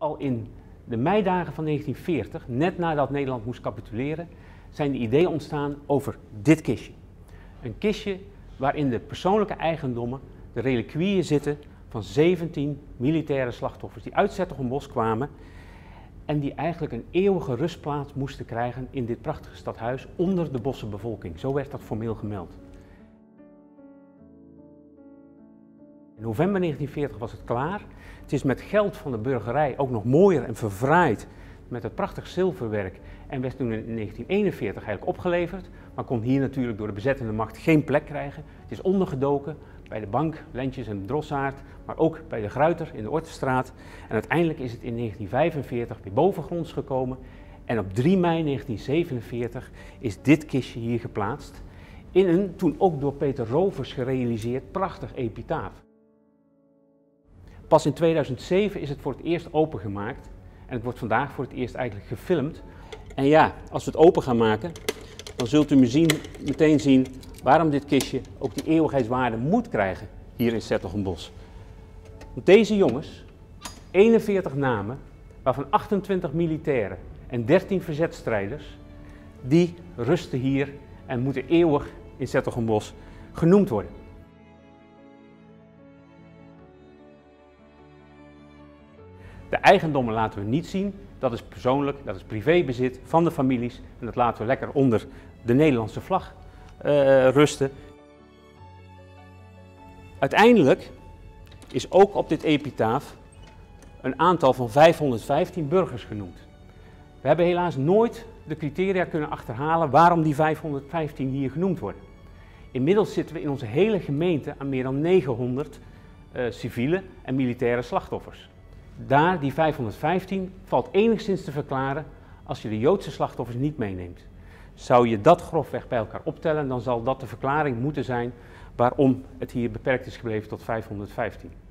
Al in de meidagen van 1940, net nadat Nederland moest capituleren, zijn de ideeën ontstaan over dit kistje. Een kistje waarin de persoonlijke eigendommen, de reliquieën zitten van 17 militaire slachtoffers die uit 's-Hertogenbosch kwamen en die eigenlijk een eeuwige rustplaats moesten krijgen in dit prachtige stadhuis onder de bossenbevolking. Zo werd dat formeel gemeld. In november 1940 was het klaar. Het is met geld van de burgerij ook nog mooier en verfraaid met het prachtig zilverwerk en werd toen in 1941 eigenlijk opgeleverd, maar kon hier natuurlijk door de bezettende macht geen plek krijgen. Het is ondergedoken bij de bank Lentjes en Drossaard, maar ook bij de Gruiter in de Ortestraat. En uiteindelijk is het in 1945 weer bovengronds gekomen en op 3 mei 1947 is dit kistje hier geplaatst in een, toen ook door Peter Rovers gerealiseerd, prachtig epitaaf. Pas in 2007 is het voor het eerst opengemaakt en het wordt vandaag voor het eerst eigenlijk gefilmd. En ja, als we het open gaan maken, dan zult u meteen zien waarom dit kistje ook die eeuwigheidswaarde moet krijgen hier in 's-Hertogenbosch. Want deze jongens, 41 namen, waarvan 28 militairen en 13 verzetstrijders, die rusten hier en moeten eeuwig in 's-Hertogenbosch genoemd worden. De eigendommen laten we niet zien, dat is persoonlijk, dat is privébezit van de families en dat laten we lekker onder de Nederlandse vlag rusten. Uiteindelijk is ook op dit epitaaf een aantal van 515 burgers genoemd. We hebben helaas nooit de criteria kunnen achterhalen waarom die 515 hier genoemd worden. Inmiddels zitten we in onze hele gemeente aan meer dan 900 civiele en militaire slachtoffers. Daar, die 515, valt enigszins te verklaren als je de Joodse slachtoffers niet meeneemt. Zou je dat grofweg bij elkaar optellen, dan zal dat de verklaring moeten zijn waarom het hier beperkt is gebleven tot 515.